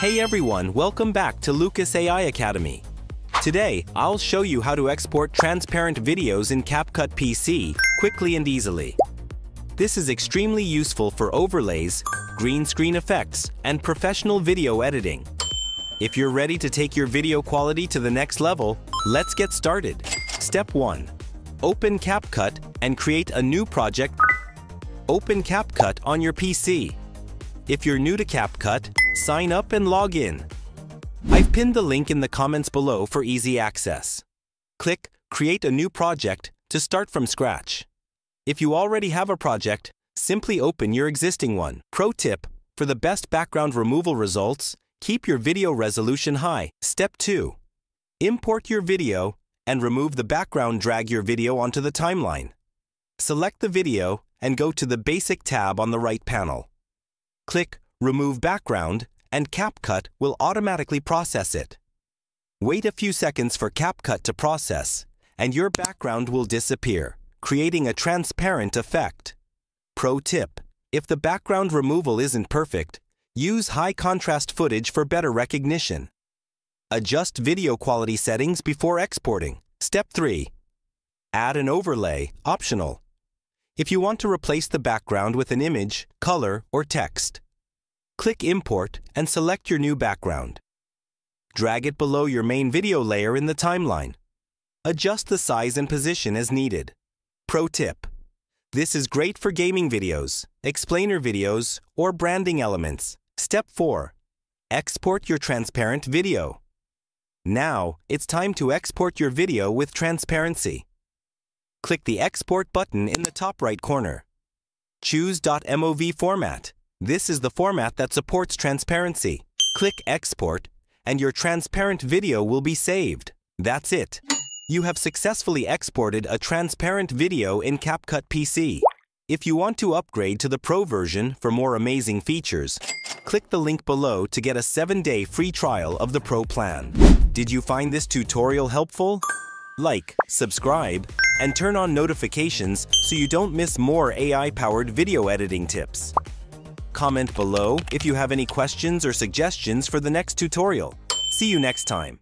Hey everyone, welcome back to Lucas AI Academy. Today, I'll show you how to export transparent videos in CapCut PC quickly and easily. This is extremely useful for overlays, green screen effects, and professional video editing. If you're ready to take your video quality to the next level, let's get started. Step 1. Open CapCut and create a new project. Open CapCut on your PC. If you're new to CapCut, sign up and log in. I've pinned the link in the comments below for easy access. Click Create a new project to start from scratch. If you already have a project, simply open your existing one. Pro tip: for the best background removal results, keep your video resolution high. Step 2. Import your video and remove the background. Drag your video onto the timeline. Select the video and go to the Basic tab on the right panel. Click Remove Background, and CapCut will automatically process it. Wait a few seconds for CapCut to process, and your background will disappear, creating a transparent effect. Pro tip: if the background removal isn't perfect, use high contrast footage for better recognition. Adjust video quality settings before exporting. Step 3. Add an overlay, optional. If you want to replace the background with an image, color, or text, click Import and select your new background. Drag it below your main video layer in the timeline. Adjust the size and position as needed. Pro tip: this is great for gaming videos, explainer videos, or branding elements. Step 4. Export your transparent video. Now, it's time to export your video with transparency. Click the Export button in the top right corner. Choose .mov format. This is the format that supports transparency. Click Export, and your transparent video will be saved. That's it. You have successfully exported a transparent video in CapCut PC. If you want to upgrade to the Pro version for more amazing features, click the link below to get a 7-day free trial of the Pro plan. Did you find this tutorial helpful? Like, subscribe, and turn on notifications so you don't miss more AI-powered video editing tips. Comment below if you have any questions or suggestions for the next tutorial. See you next time.